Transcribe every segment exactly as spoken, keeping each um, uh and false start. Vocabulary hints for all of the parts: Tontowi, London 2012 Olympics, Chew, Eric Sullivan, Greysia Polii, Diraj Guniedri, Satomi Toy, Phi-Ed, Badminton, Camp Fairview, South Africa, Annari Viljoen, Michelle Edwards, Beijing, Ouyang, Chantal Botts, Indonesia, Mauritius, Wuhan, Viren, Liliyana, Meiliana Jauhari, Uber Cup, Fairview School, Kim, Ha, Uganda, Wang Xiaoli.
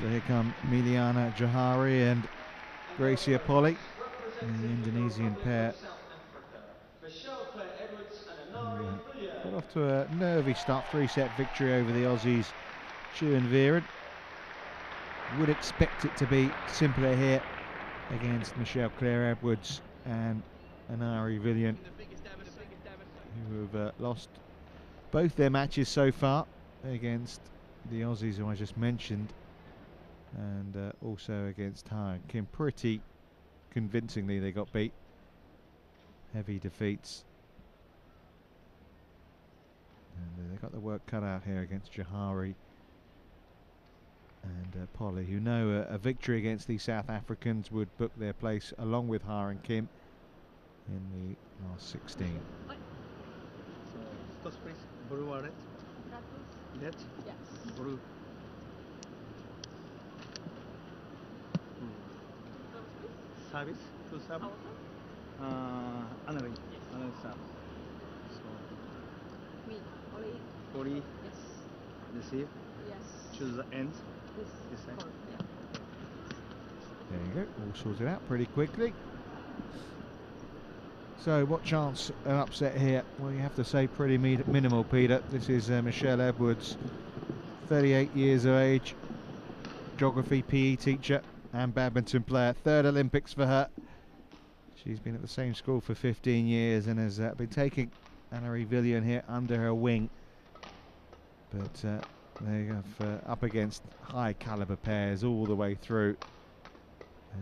So here come Meiliana Jauhari and Greysia Polii, and the Indonesian pair. Got off to a nervy start, three-set victory over the Aussies, Chew and Viren. Would expect it to be simpler here against Michelle Claire Edwards and Annari Viljoen, who have uh, lost both their matches so far against the Aussies who I just mentioned, and uh, also against Ha and Kim. Pretty convincingly they got beat, heavy defeats, and uh, they got the work cut out here against Jauhari and uh, Polii, who know uh, a victory against the South Africans would book their place along with Ha and Kim in the last sixteen. Service to sub, uh, another, yes. another sub. So me, Polii. Polii. Yes. Receive. Yes. Choose the end. This. This end. Yeah. There you go. All sorted out pretty quickly. So what chance an upset here? Well, you have to say pretty minimal, Peter. This is uh, Michelle Edwards, thirty-eight years of age, geography P E teacher and badminton player. Third Olympics for her. She's been at the same school for fifteen years and has uh, been taking Annari Viljoen here under her wing. But uh, they have uh, up against high caliber pairs all the way through.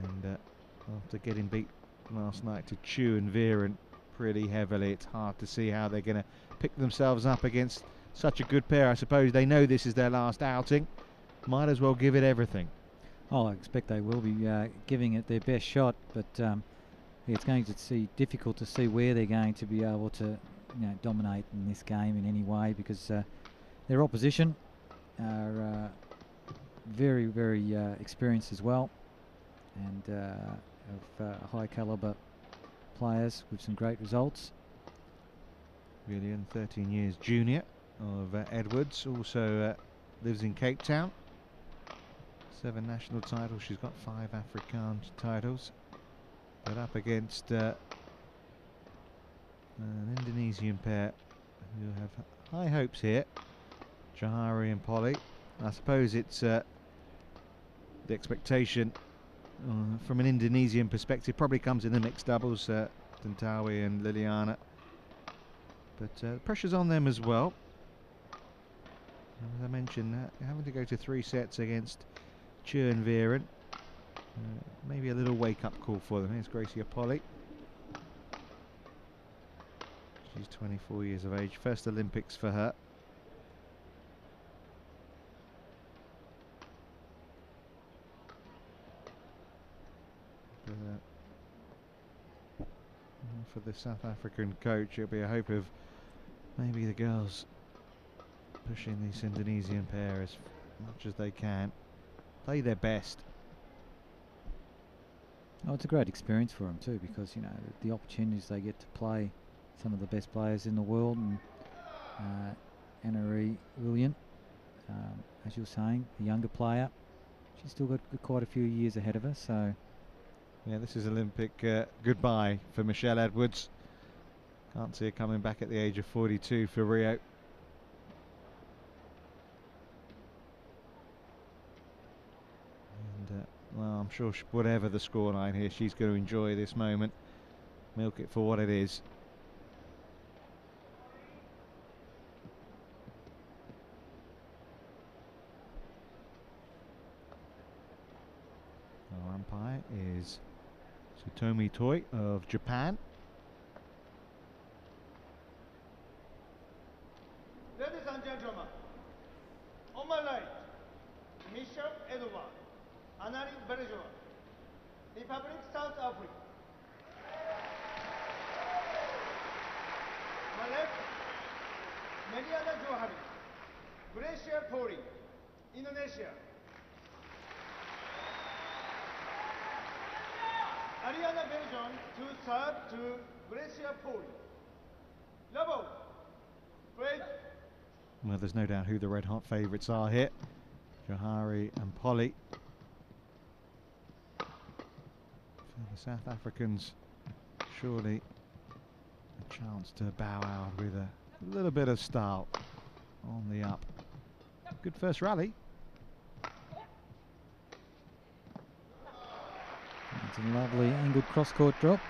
And uh, after getting beat last night to Chew and Viren pretty heavily, it's hard to see how they're going to pick themselves up against such a good pair. I suppose they know this is their last outing. Might as well give it everything. Oh, I expect they will be uh, giving it their best shot, but um, it's going to see difficult to see where they're going to be able to, you know, dominate in this game in any way, because uh, their opposition are uh, very, very uh, experienced as well, and uh, of uh, high calibre players with some great results. Viljoen, thirteen years junior of uh, Edwards, also uh, lives in Cape Town. Seven national titles, she's got five Afrikaans titles, but up against uh, an Indonesian pair who have high hopes here, Jauhari and Polii. I suppose it's uh, the expectation uh, from an Indonesian perspective probably comes in the mixed doubles, uh, Tontowi and Liliyana, but uh, the pressure's on them as well. As I mentioned, uh, having to go to three sets against Chew and Viren. Uh, maybe a little wake-up call for them. Here's Greysia Polii. She's twenty-four years of age. First Olympics for her. But, uh, for the South African coach, it'll be a hope of maybe the girls pushing this Indonesian pair as much as they can. Play their best. Oh, it's a great experience for them too, because, you know, the opportunities they get to play some of the best players in the world, and uh, Annari Viljoen, um, as you were saying, the younger player, she's still got quite a few years ahead of her. So, yeah, this is Olympic uh, goodbye for Michelle Edwards. Can't see her coming back at the age of forty-two for Rio. Well, I'm sure, sh whatever the scoreline here, she's going to enjoy this moment, milk it for what it is. Our umpire is Satomi Toy of Japan. Ladies and gentlemen, on my right, Michelle Edwards, Annari Viljoen, Republic South Africa. My left, Meiliana Jauhari, Greysia Polii, Indonesia. Ariana Viljoen to serve to Greysia Polii. Level, Well, there's no doubt who the red hot favourites are here. Jauhari and Polii. So the South Africans surely a chance to bow out with a little bit of style on the up. Good first rally. That's a lovely angled cross-court drop.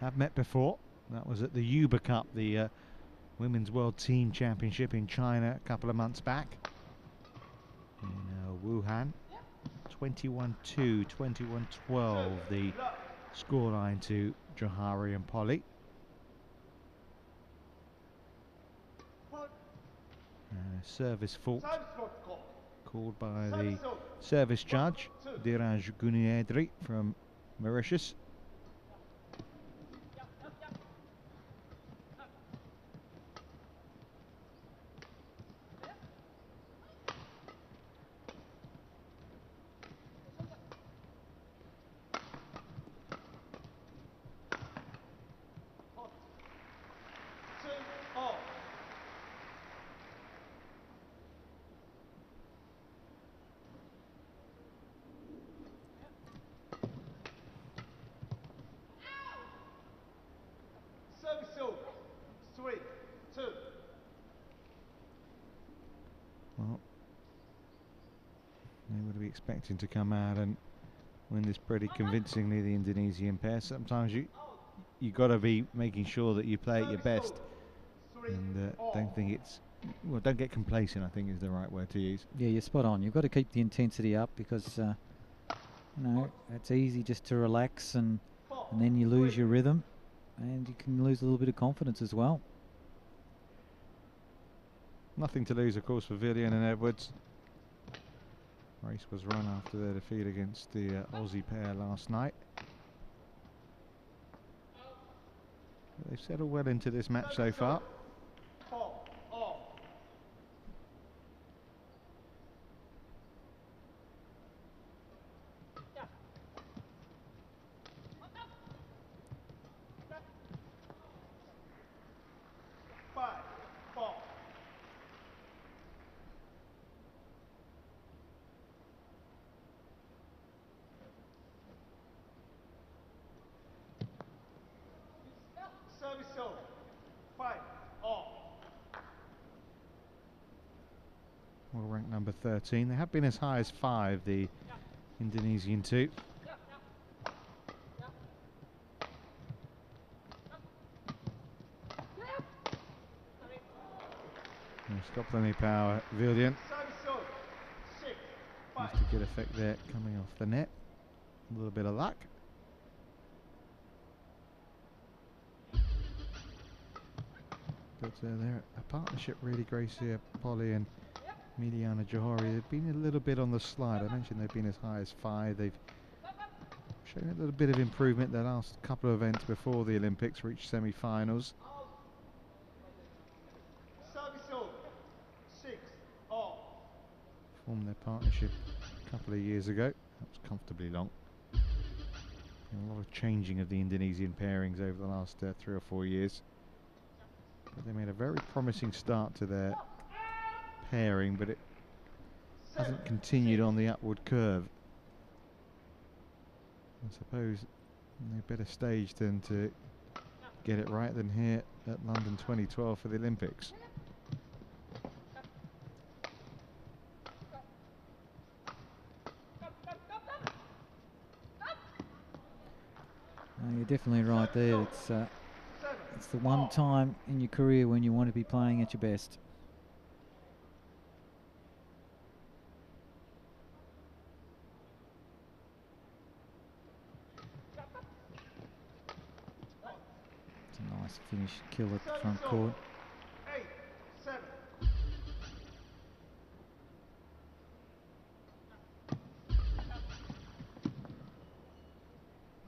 Have met before. That was at the Uber Cup, the uh, Women's World Team Championship in China a couple of months back in uh, Wuhan. twenty-one two, twenty-one twelve, the scoreline to Jauhari and Polii. Uh, service fault called by the service judge, Diraj Guniedri from Mauritius. Expecting to come out and win this pretty convincingly, the Indonesian pair. Sometimes you you got to be making sure that you play at your best, and uh, don't think it's well. Don't get complacent, I think, is the right word to use. Yeah, you're spot on. You've got to keep the intensity up because uh, you know it's easy just to relax and and then you lose your rhythm, and you can lose a little bit of confidence as well. Nothing to lose, of course, for Viljoen and Edwards. Race was run after their defeat against the uh, Aussie pair last night. But they've settled well into this match so far. thirteen. They have been as high as five, the Indonesian two. Stopped any power, Viljoen. That's a good effect there, coming off the net. A little bit of luck. But uh, they're a partnership, really, Greysia Polii and Meiliana Jauhari. They've been a little bit on the slide. I mentioned they've been as high as five. They've shown a little bit of improvement their last couple of events before the Olympics, reached semi-finals. Formed their partnership a couple of years ago. That was comfortably long. And a lot of changing of the Indonesian pairings over the last uh, three or four years. But they made a very promising start to their pairing, but it hasn't continued on the upward curve. I suppose no better stage than to get it right than here at London twenty twelve for the Olympics. No, you're definitely right there. It's, uh, it's the one time in your career when you want to be playing at your best. Finish kill at the front court. Eight, seven.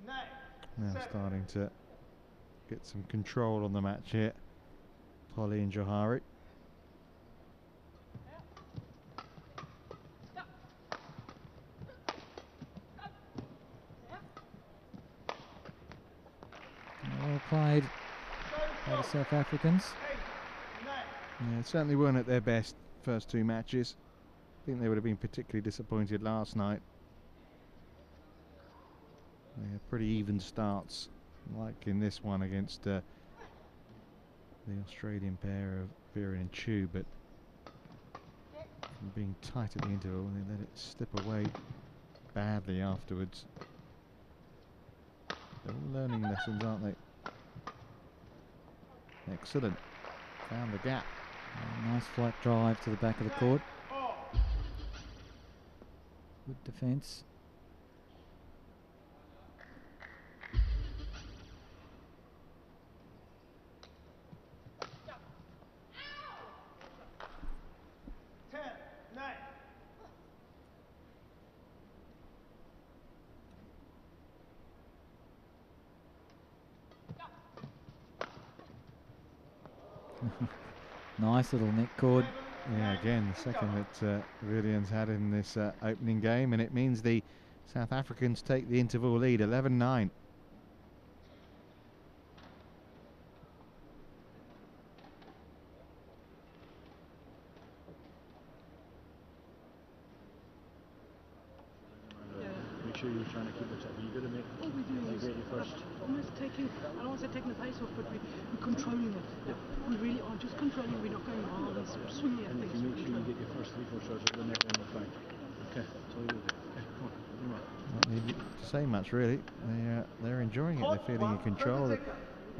Nine, now seven. Starting to get some control on the match here, Polii and Jauhari. Well played. South Africans. Yeah, certainly weren't at their best first two matches. I think they would have been particularly disappointed last night. They had pretty even starts, like in this one against uh, the Australian pair of Viren and Chew, but from being tight at the interval, they let it slip away badly afterwards. They're all learning lessons, aren't they? Excellent. Found the gap. A nice flat drive to the back of the court. Good defence. Nice little neck cord. Yeah, again, the second that uh, Viljoen's had in this uh, opening game, and it means the South Africans take the interval lead, eleven nine. Yeah. Make sure you're trying to keep it up. You've got to make oh, we do. It first. Almost taking, I don't want to say taking the pace off, but we, we're controlling it. Yeah. We really are just controlling, we're not going wild and sort of swinging at things. And you make sure you get your first three, four shots over the net and the back. Okay, that's all you do. Okay, come on, come on. Not need to say much really. They, uh, they're enjoying it, they're feeling in control. You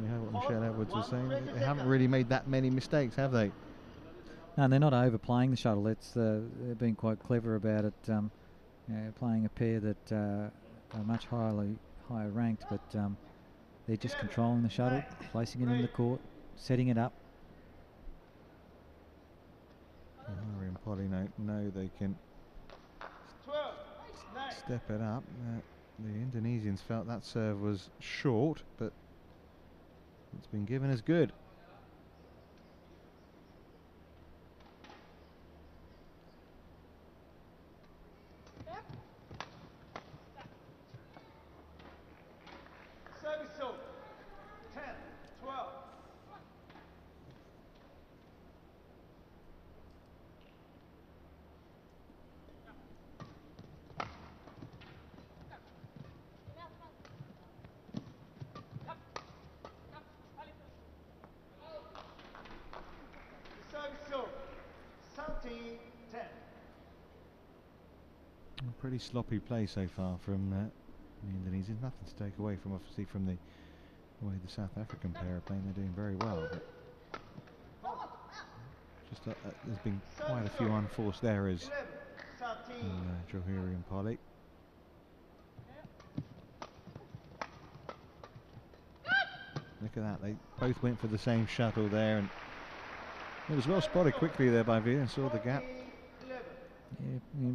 know what Michelle Edwards was saying, they, they haven't really made that many mistakes, have they? No, and they're not overplaying the shuttle. It's, uh, they've been quite clever about it, um, you know, playing a pair that uh, are much highly, higher ranked, but um, they're just controlling the shuttle, placing it in the court, setting it up. Annari and Polii know, know they can step it up. Uh, the Indonesians felt that serve was short, but it's been given as good. Pretty sloppy play so far from uh, the Indonesians. Nothing to take away from, obviously, from the way the South African pair are playing. They're doing very well. Just uh, uh, there's been quite a few unforced errors in uh, Jauhari and Polii. Look at that. They both went for the same shuttle there, and it was well spotted quickly there by Veer and saw the gap. Yeah, yeah.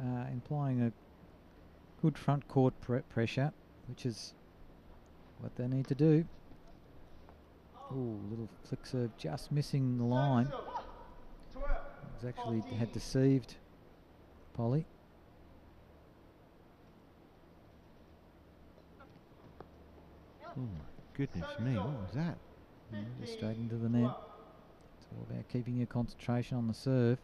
Uh, implying a good front court pre pressure, which is what they need to do. Ooh, little flick serve just missing the line. It was actually had deceived Polii. Oh my goodness me, what was that? Yeah, straight into the net. It's all about keeping your concentration on the serve.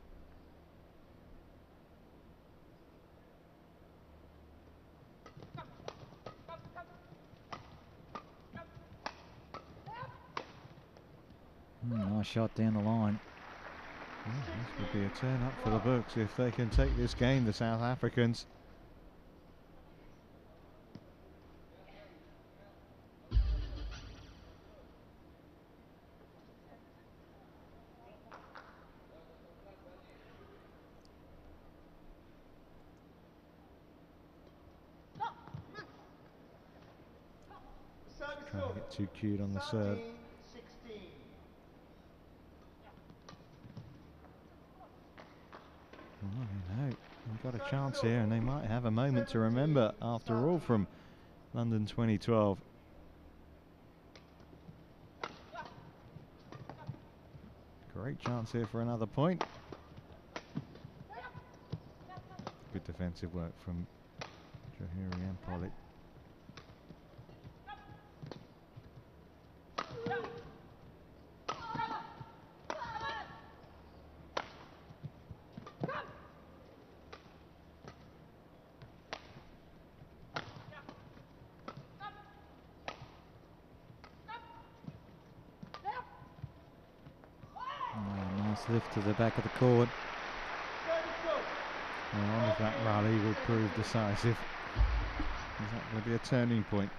Shot down the line. Yeah, this would be a turn up for the books if they can take this game, the South Africans. Trying to get too cute on the serve. Got a chance here, and they might have a moment to remember after all from London twenty twelve. Great chance here for another point. Good defensive work from Jauhari and Polii. swift to the back of the court. I wonder if that rally will prove decisive. Is that going to be a turning point?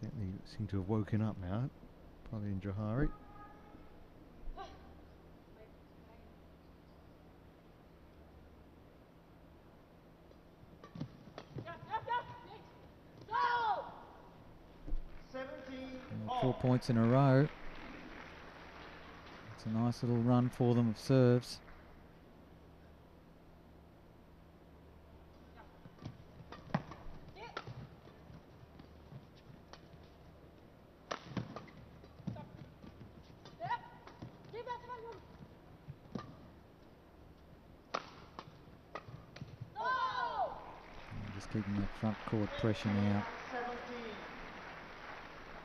Certainly seem to have woken up now, Polii and Jauhari. Four points in a row. It's a nice little run for them of serves. Keeping that front court pressure now.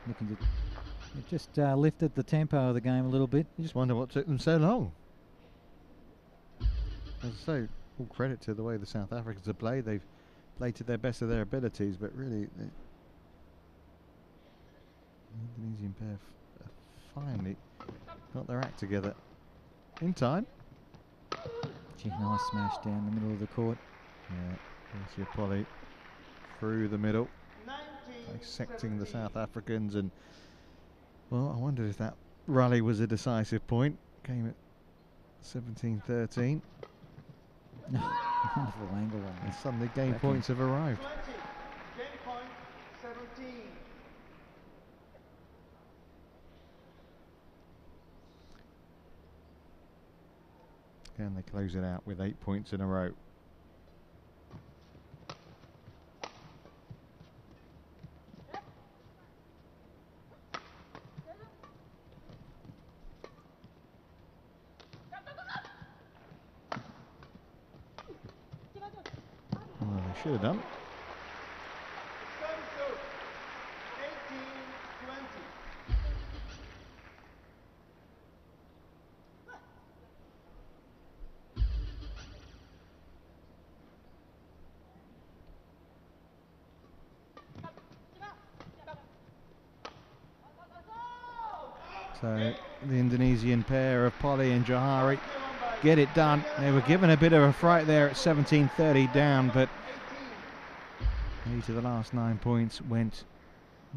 Looking to it just uh, lifted the tempo of the game a little bit. You just wonder what took them so long. As I say, all credit to the way the South Africans have played. They've played to their best of their abilities, but really, the Indonesian pair have finally got their act together in time. Gee, nice smash down the middle of the court. Yeah. Greysia Polii through the middle, dissecting the South Africans, and well, I wondered if that rally was a decisive point. Came at seventeen thirteen. Wonderful angle on that. Suddenly game Back points have arrived. twenty, game point, seventeen. And they close it out with eight points in a row. Should have done. So the Indonesian pair of Polii and Jauhari get it done. They were given a bit of a fright there at seventeen thirty down, but eight of the last nine points went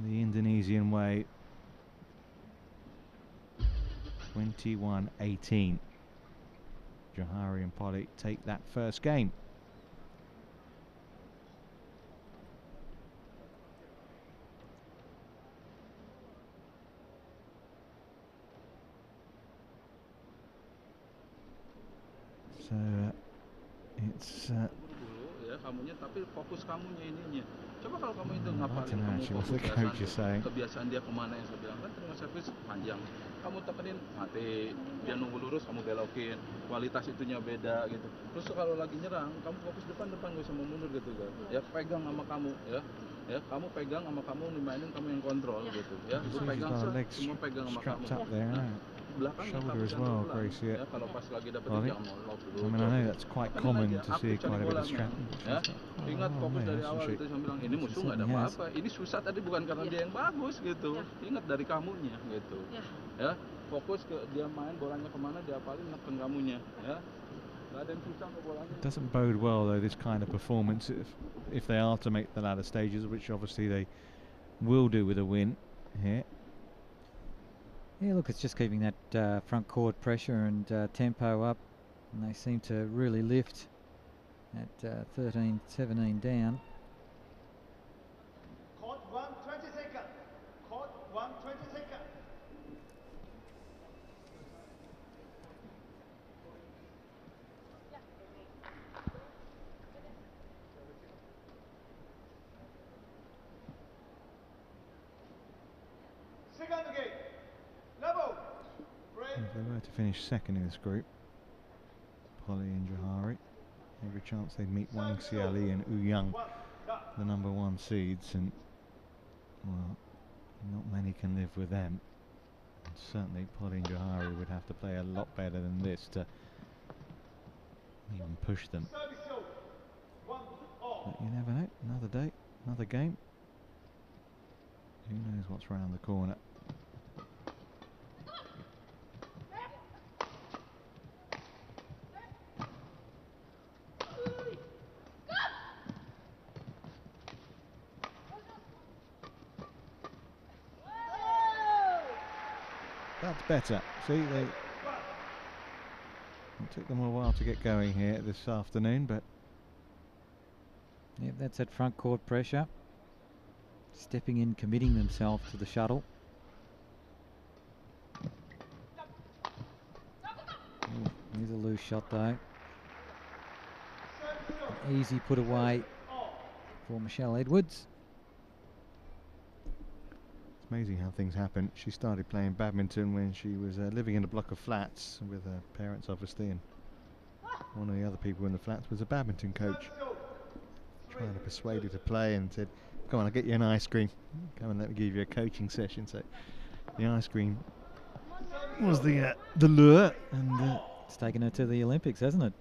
the Indonesian way. twenty-one eighteen. Jauhari and Polii take that first game. So uh, it's. Uh, Actually, what the coach is saying. Strapped up there, no? Shoulder as well, Greysia. Yeah. I, I mean, I know that's quite common to see quite a bit of strength. Yeah. Oh, yeah. Oh, man, it doesn't bode well, though, this kind of performance, if, if they are to make the latter stages, which obviously they will do with a win here. Yeah, look, it's just keeping that uh, front court pressure and uh, tempo up, and they seem to really lift at uh, thirteen seventeen down. Court one, twenty seconds. Court one, twenty seconds. finish second in this group. Polii and Jauhari. Every chance they'd meet Wang Xiaoli and Ouyang, the number one seeds, and well, not many can live with them. And certainly Polii and Jauhari would have to play a lot better than this to even push them. But you never know, another day, another game. Who knows what's round the corner. That's better. See, they it took them a while to get going here this afternoon, but yep, that's that front court pressure. Stepping in, committing themselves to the shuttle. Ooh, here's a loose shot though. An easy put away for Michelle Edwards. It's amazing how things happen. She started playing badminton when she was uh, living in a block of flats with her parents obviously, and one of the other people in the flats was a badminton coach. Trying to persuade her to play and said, come on, I'll get you an ice cream. Come and let me give you a coaching session. So the ice cream was the uh, the lure. And uh, it's taken her to the Olympics, hasn't it?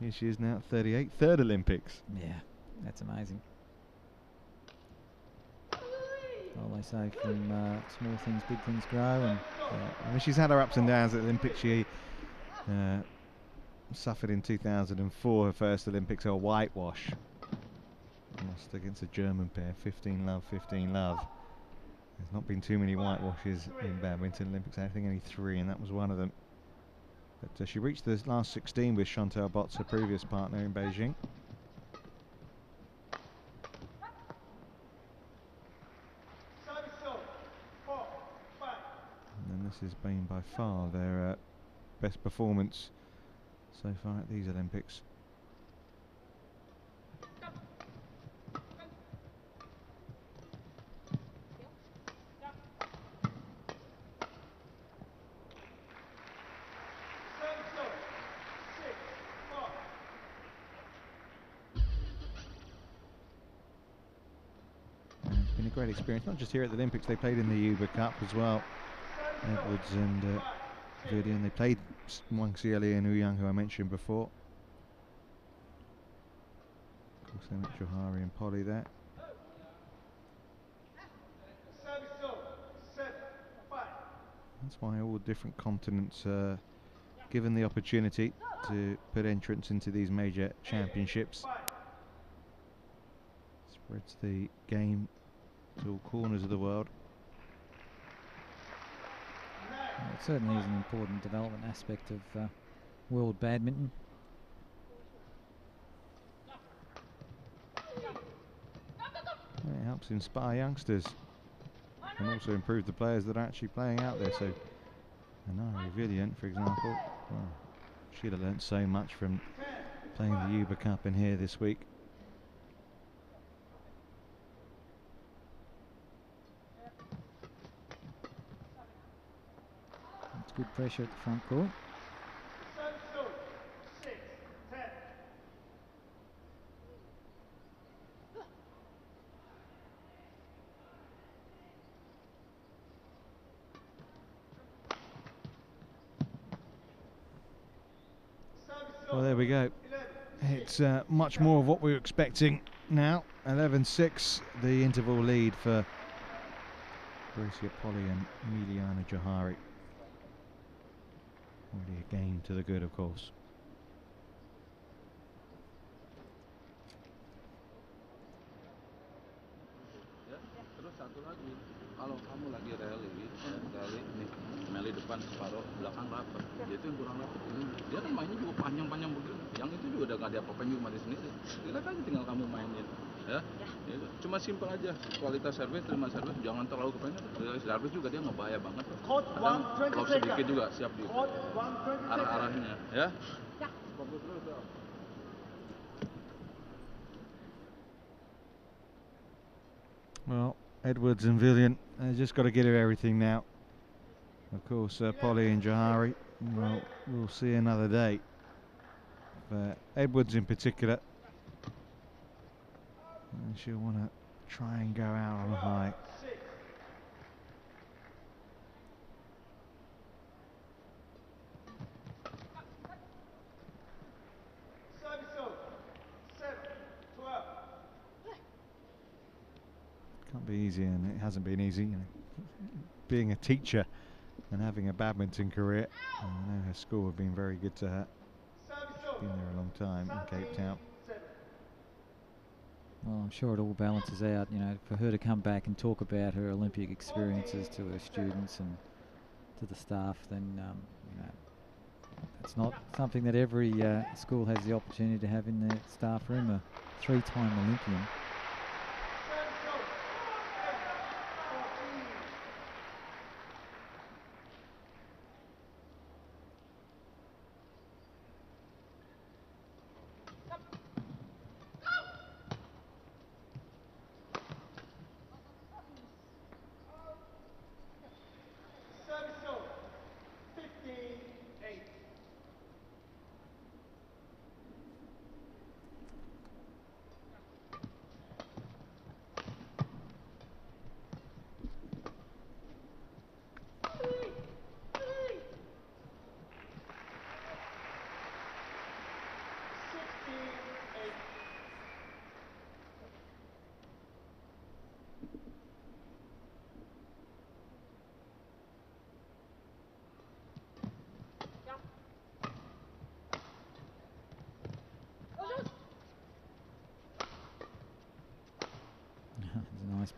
Here she is now at thirty-eight, third Olympics. Yeah, that's amazing. Well, they say from uh, small things, big things grow. And uh, I mean, she's had her ups and downs at the Olympics. She uh, suffered in two thousand four her first Olympics, her whitewash. Lost against a German pair, fifteen love, fifteen love. There's not been too many whitewashes in badminton Olympics, I think only three, and that was one of them. But uh, she reached the last sixteen with Chantal Botts, her previous partner in Beijing. And then this has been by far their uh, best performance so far at these Olympics. Experience, not just here at the Olympics, they played in the Uber Cup as well. Edwards and uh, Viren, they played Wang Xiaoli and Ouyang, who I mentioned before. Of course, they met Jauhari and Polii there. That's why all different continents are uh, given the opportunity to put entrants into these major championships. Spreads the game to all corners of the world. Well, it certainly is an important development aspect of uh, world badminton. Well, it helps inspire youngsters and also improve the players that are actually playing out there. So Annari Viljoen, for example, well, she'd have learnt so much from playing the Uber Cup in here this week. Good pressure at the front court. Well, there we go. It's uh, much more of what we were expecting now. eleven six, the interval lead for Greysia Polii and Meiliana Jauhari. Already a game to the good, of course. Cuma simple aja, kualitas servis, terima servis, jangan terlalu kepenyet. Servis juga dia ngebahaya banget. Kalau sedikit juga siap di arah-arahnya, ya. Well, Edwards and Viljoen, they've just got to get her everything now. Of course, uh, Polii and Jauhari, Well, we'll see another day. But Edwards in particular. And she'll want to try and go out on a high. Can't be easy, and it hasn't been easy. You know, being a teacher and having a badminton career, I know her school have been very good to her. She's been there a long time in Cape Town. Well, I'm sure it all balances out, you know, for her to come back and talk about her Olympic experiences to her students and to the staff, then, um, you know, it's not something that every uh, school has the opportunity to have in their staff room, a three-time Olympian.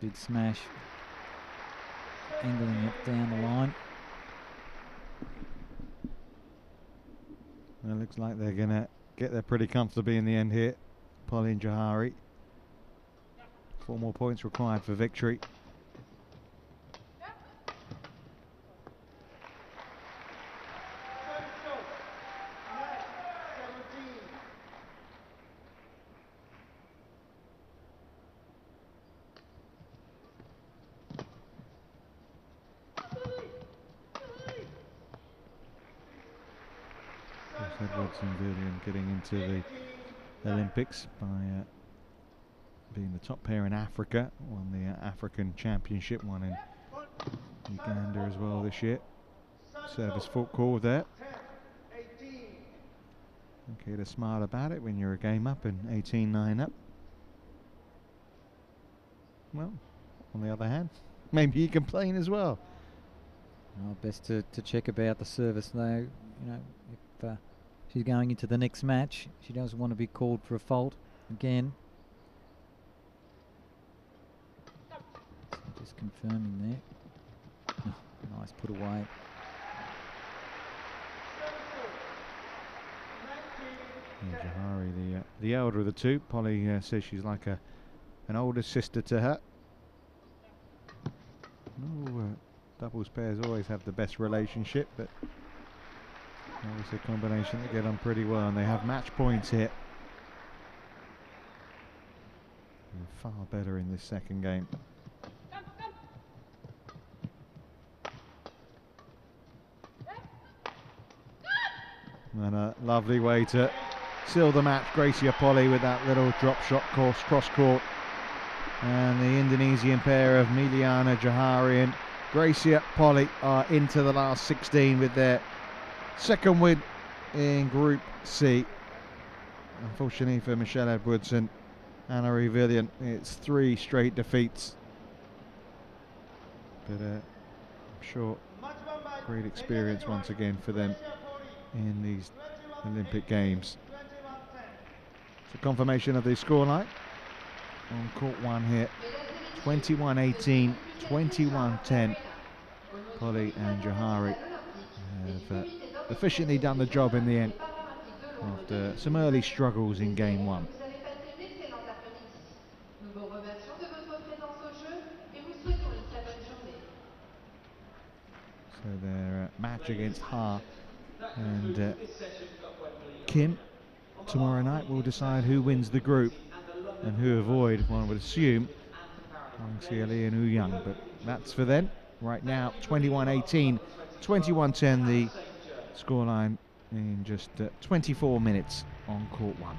Big smash, angling it down the line. Well, it looks like they're going to get there pretty comfortably in the end here. Polii and Jauhari. Four more points required for victory. To the Olympics by uh, being the top pair in Africa, won the uh, African Championship, one in Uganda as well this year. Service fault call there. Okay, to smile about it when you're a game up and eighteen nine up. Well, on the other hand, maybe you complain as well. Well, best to, to check about the service though, you know, if uh, she's going into the next match. She doesn't want to be called for a fault again. So just confirming there. Oh, nice put away. Yeah, Jauhari, the uh, the elder of the two. Polii uh, says she's like a an older sister to her. Ooh, uh, doubles pairs always have the best relationship, but. It's a combination that get on pretty well, and they have match points here. And far better in this second game. And a lovely way to seal the match, Greysia Polii with that little drop shot course cross court, and the Indonesian pair of Meiliana Jauhari and Greysia Polii are into the last sixteen with their second win in Group C. Unfortunately for Michelle Edwards and Annari Viljoen, it's three straight defeats. But uh, I'm sure great experience once again for them in these Olympic Games. It's a confirmation of the scoreline on court one here. twenty-one eighteen, twenty-one ten. Polii and Jauhari have uh, efficiently done the job in the end after some early struggles in game one. So their uh, match against Ha and uh, Kim tomorrow night will decide who wins the group and who avoid, one would assume, Wang Xiaoli and Ouyang, but that's for them. Right now, twenty-one eighteen, twenty-one ten, the Scoreline in just uh, twenty-four minutes on court one.